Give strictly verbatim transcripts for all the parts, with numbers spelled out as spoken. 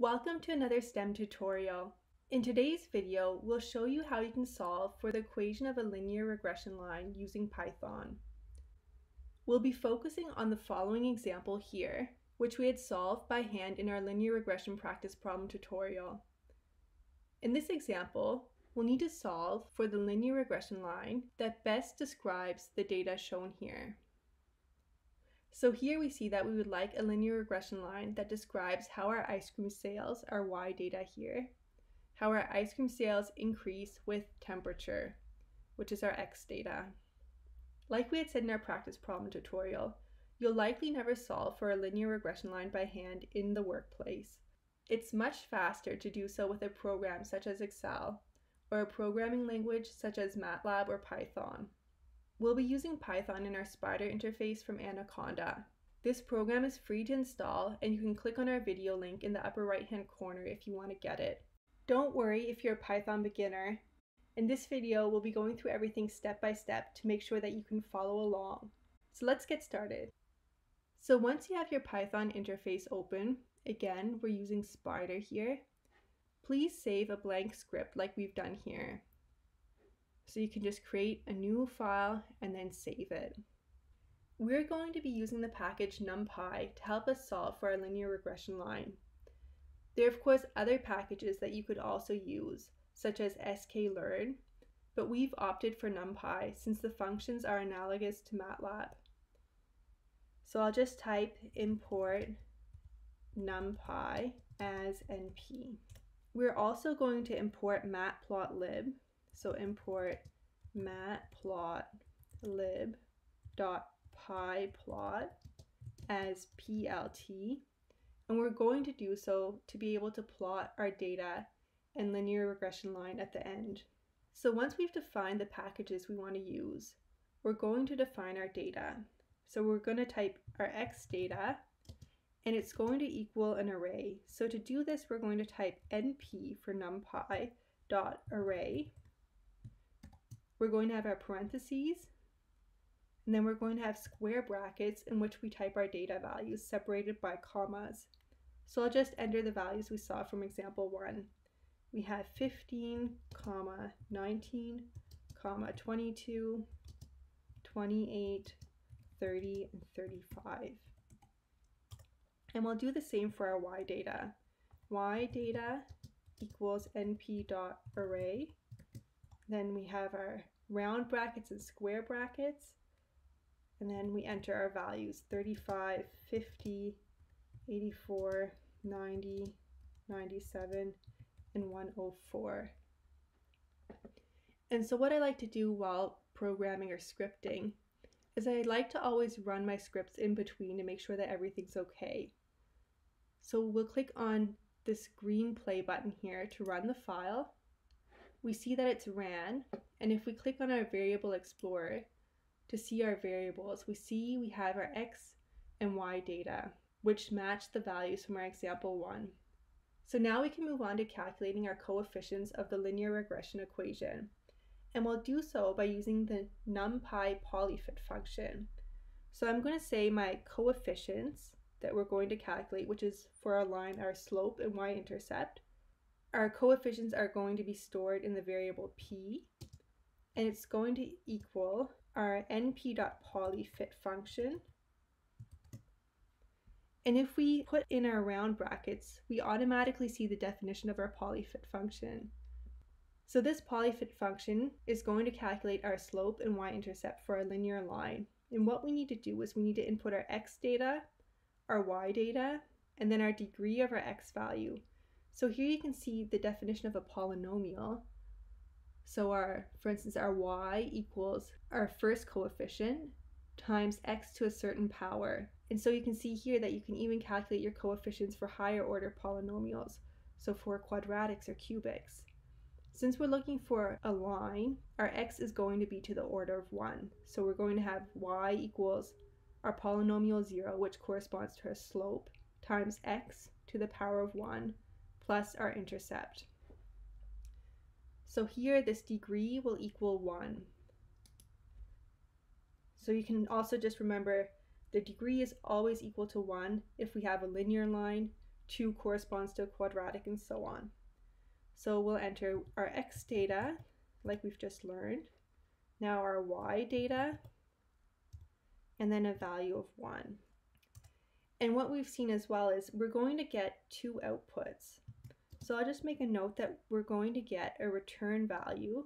Welcome to another STEM tutorial. In today's video, we'll show you how you can solve for the equation of a linear regression line using Python. We'll be focusing on the following example here, which we had solved by hand in our linear regression practice problem tutorial. In this example, we'll need to solve for the linear regression line that best describes the data shown here. So here we see that we would like a linear regression line that describes how our ice cream sales, our Y data here, how our ice cream sales increase with temperature, which is our X data. Like we had said in our practice problem tutorial, you'll likely never solve for a linear regression line by hand in the workplace. It's much faster to do so with a program such as Excel or a programming language such as Matlab or Python. We'll be using Python in our Spyder interface from Anaconda. This program is free to install, and you can click on our video link in the upper right-hand corner if you want to get it. Don't worry if you're a Python beginner. In this video, we'll be going through everything step by step to make sure that you can follow along. So let's get started. So once you have your Python interface open, again, we're using Spyder here, please save a blank script like we've done here. So you can just create a new file and then save it. We're going to be using the package numpy to help us solve for our linear regression line. There are of course other packages that you could also use, such as sklearn, but we've opted for numpy since the functions are analogous to MATLAB. So I'll just type import numpy as N P. We're also going to import matplotlib. So import matplotlib.pyplot as P L T, and we're going to do so to be able to plot our data and linear regression line at the end. So once we've defined the packages we want to use, we're going to define our data. So we're going to type our X data, and it's going to equal an array. So to do this, we're going to type N P for numpy dot array. We're going to have our parentheses, and then we're going to have square brackets in which we type our data values separated by commas. So I'll just enter the values we saw from example one. We have fifteen, comma, nineteen, comma, twenty-two, twenty-eight, thirty, and thirty-five. And we'll do the same for our Y data. Y data equals np.array. Then we have our round brackets and square brackets, and then we enter our values, thirty-five, fifty, eighty-four, ninety, ninety-seven, and one hundred four. And so what I like to do while programming or scripting is I like to always run my scripts in between to make sure that everything's okay. So we'll click on this green play button here to run the file. We see that it's ran, and if we click on our variable explorer to see our variables, we see we have our X and Y data, which match the values from our example one. So now we can move on to calculating our coefficients of the linear regression equation, and we'll do so by using the numpy polyfit function. So I'm going to say my coefficients that we're going to calculate, which is for our line, our slope and y-intercept. Our coefficients are going to be stored in the variable p, and it's going to equal our np.polyfit function. And if we put in our round brackets, we automatically see the definition of our polyfit function. So this polyfit function is going to calculate our slope and y-intercept for our linear line. And what we need to do is we need to input our X data, our Y data, and then our degree of our X value. So here you can see the definition of a polynomial. So our, for instance, our Y equals our first coefficient times X to a certain power. And so you can see here that you can even calculate your coefficients for higher order polynomials, so for quadratics or cubics. Since we're looking for a line, our X is going to be to the order of one. So we're going to have Y equals our polynomial zero, which corresponds to our slope, times X to the power of one, plus our intercept. So here this degree will equal one. So you can also just remember the degree is always equal to one if we have a linear line two corresponds to a quadratic, and so on. So we'll enter our x data, like we've just learned, now our y data, and then a value of one. And what we've seen as well is we're going to get two outputs. So I'll just make a note that we're going to get a return value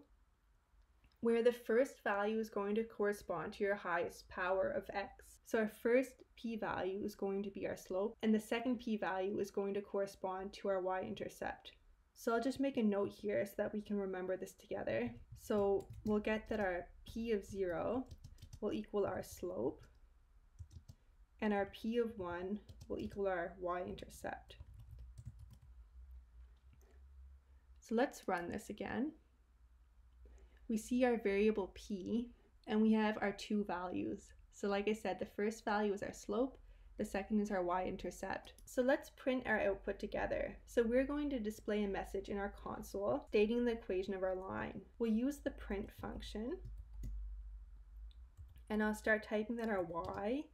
where the first value is going to correspond to your highest power of x. So our first p-value is going to be our slope, and the second p-value is going to correspond to our y-intercept. So I'll just make a note here so that we can remember this together. So we'll get that our p of zero will equal our slope, and our p of one will equal our y-intercept. So let's run this again. We see our variable p, and we have our two values. So like I said, the first value is our slope, the second is our y-intercept. So let's print our output together. So we're going to display a message in our console stating the equation of our line. We'll use the print function, and I'll start typing that our y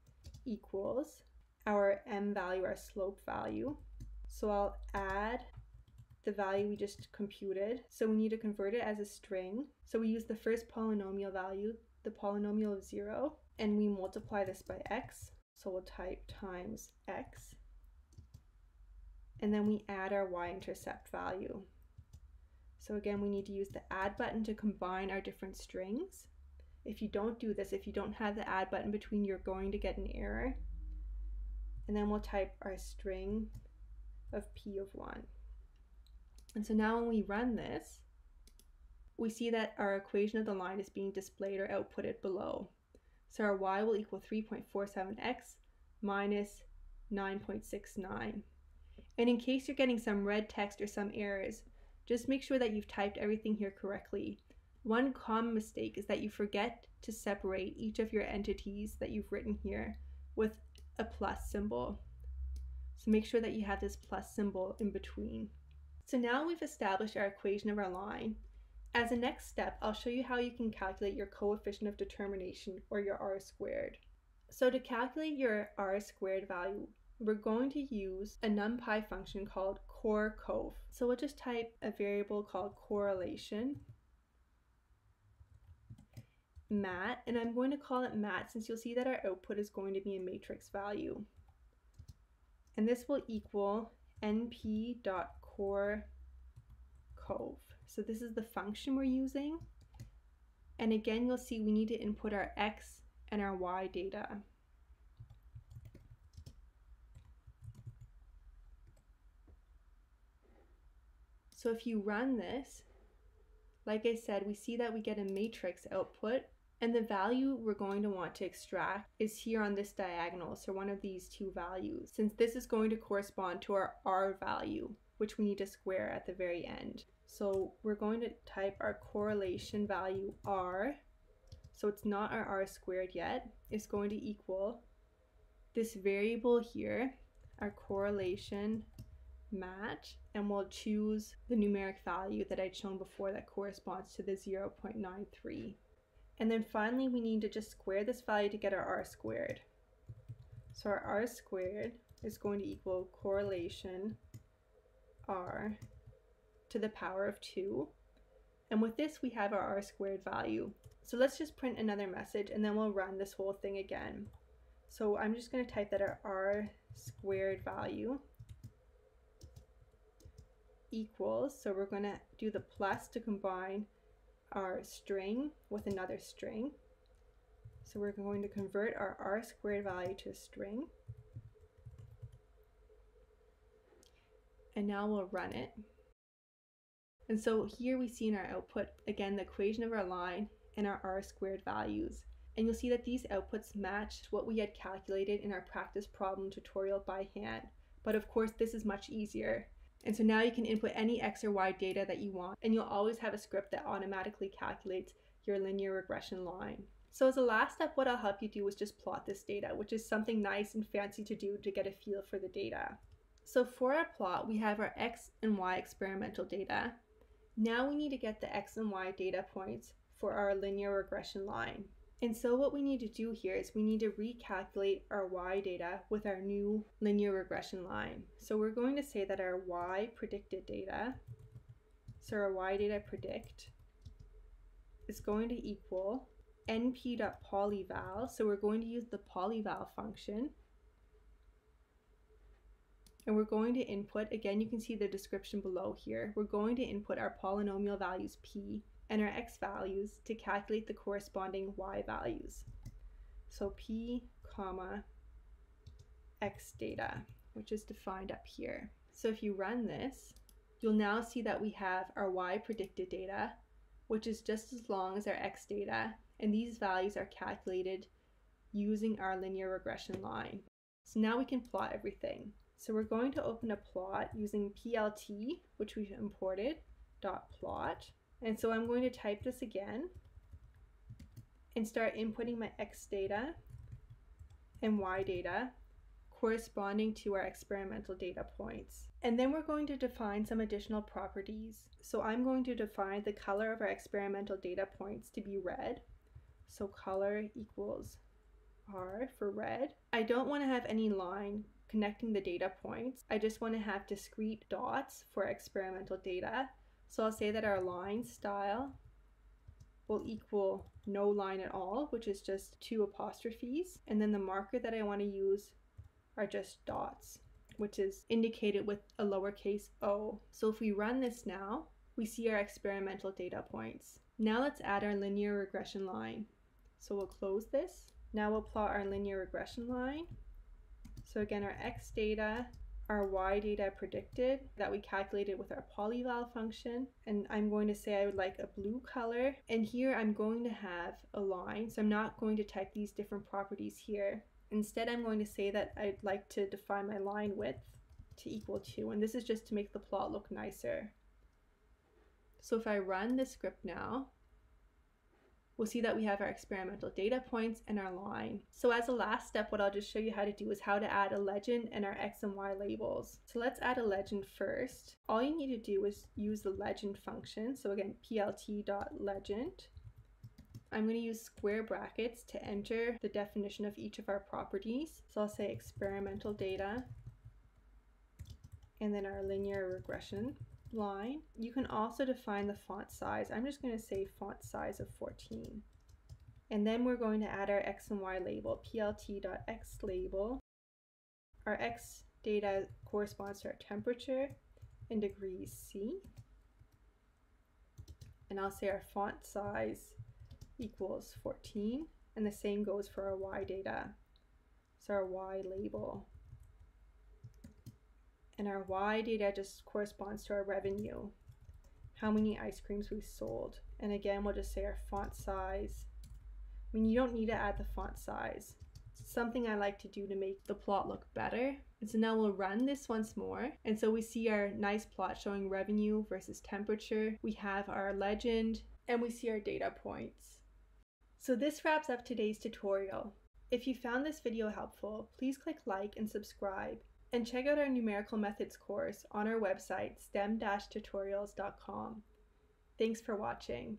equals our m value, our slope value. So I'll add the value we just computed. So we need to convert it as a string. So we use the first polynomial value, the polynomial of zero, and we multiply this by x. So we'll type times x, and then we add our y-intercept value. So again, we need to use the add button to combine our different strings. If you don't do this, if you don't have the add button between, you're going to get an error. And then we'll type our string of p of one. And so now when we run this, we see that our equation of the line is being displayed or outputted below. So our y will equal three point four seven x minus nine point six nine. And in case you're getting some red text or some errors, just make sure that you've typed everything here correctly. One common mistake is that you forget to separate each of your entities that you've written here with a plus symbol. So make sure that you have this plus symbol in between. So now we've established our equation of our line. As a next step, I'll show you how you can calculate your coefficient of determination, or your r squared. So to calculate your r squared value, we're going to use a NumPy function called corcov. So we'll just type a variable called correlation, mat, and I'm going to call it mat since you'll see that our output is going to be a matrix value. And this will equal np.correlation. Corcov. So this is the function we're using, and again you'll see we need to input our x and our y data. So if you run this, like I said, we see that we get a matrix output, and the value we're going to want to extract is here on this diagonal, so one of these two values, since this is going to correspond to our r value, which we need to square at the very end. So we're going to type our correlation value r, so it's not our r squared yet, it's going to equal this variable here, our correlation mat, and we'll choose the numeric value that I'd shown before that corresponds to the zero point nine three. And then finally, we need to just square this value to get our r squared. So our r squared is going to equal correlation r to the power of two, and with this we have our r squared value. So let's just print another message, and then we'll run this whole thing again. So I'm just going to type that our r squared value equals, so we're going to do the plus to combine our string with another string, so we're going to convert our r squared value to a string. And now we'll run it. And so here we see in our output, again, the equation of our line and our r squared values. And you'll see that these outputs matched what we had calculated in our practice problem tutorial by hand. But of course, this is much easier. And so now you can input any x or y data that you want, and you'll always have a script that automatically calculates your linear regression line. So as a last step, what I'll help you do is just plot this data, which is something nice and fancy to do to get a feel for the data. So for our plot, we have our x and y experimental data. Now we need to get the x and y data points for our linear regression line. And so what we need to do here is we need to recalculate our y data with our new linear regression line. So we're going to say that our y predicted data, so our y data predict, is going to equal np.polyval. So we're going to use the polyval function. And we're going to input, again, you can see the description below here. We're going to input our polynomial values p and our x values to calculate the corresponding y values. So p, comma, x data, which is defined up here. So if you run this, you'll now see that we have our y predicted data, which is just as long as our x data, and these values are calculated using our linear regression line. So now we can plot everything. So we're going to open a plot using plt, which we've imported, dot plot. And so I'm going to type this again and start inputting my x data and y data corresponding to our experimental data points. And then we're going to define some additional properties. So I'm going to define the color of our experimental data points to be red. So color equals R for red. I don't want to have any line connecting the data points. I just want to have discrete dots for experimental data. So I'll say that our line style will equal no line at all, which is just two apostrophes. And then the marker that I want to use are just dots, which is indicated with a lowercase o. So if we run this now, we see our experimental data points. Now let's add our linear regression line. So we'll close this. Now we'll plot our linear regression line. So again, our x data, our y data predicted that we calculated with our polyval function. And I'm going to say I would like a blue color. And here I'm going to have a line. So I'm not going to type these different properties here. Instead, I'm going to say that I'd like to define my line width to equal two. And this is just to make the plot look nicer. So if I run the script now, we'll see that we have our experimental data points and our line. So as a last step, what I'll just show you how to do is how to add a legend and our X and Y labels. So let's add a legend first. All you need to do is use the legend function. So again, plt.legend. I'm going to use square brackets to enter the definition of each of our properties. So I'll say experimental data and then our linear regression line. You can also define the font size. I'm just going to say font size of fourteen. And then we're going to add our x and y label, plt.xLabel. Our x data corresponds to our temperature in degrees C. And I'll say our font size equals fourteen. And the same goes for our y data. So our y label. And our Y data just corresponds to our revenue, how many ice creams we sold. And again, we'll just say our font size. I mean, you don't need to add the font size. It's something I like to do to make the plot look better. And so now we'll run this once more. And so we see our nice plot showing revenue versus temperature. We have our legend and we see our data points. So this wraps up today's tutorial. If you found this video helpful, please click like and subscribe. And check out our numerical methods course on our website, stem dash tutorials dot com. Thanks for watching.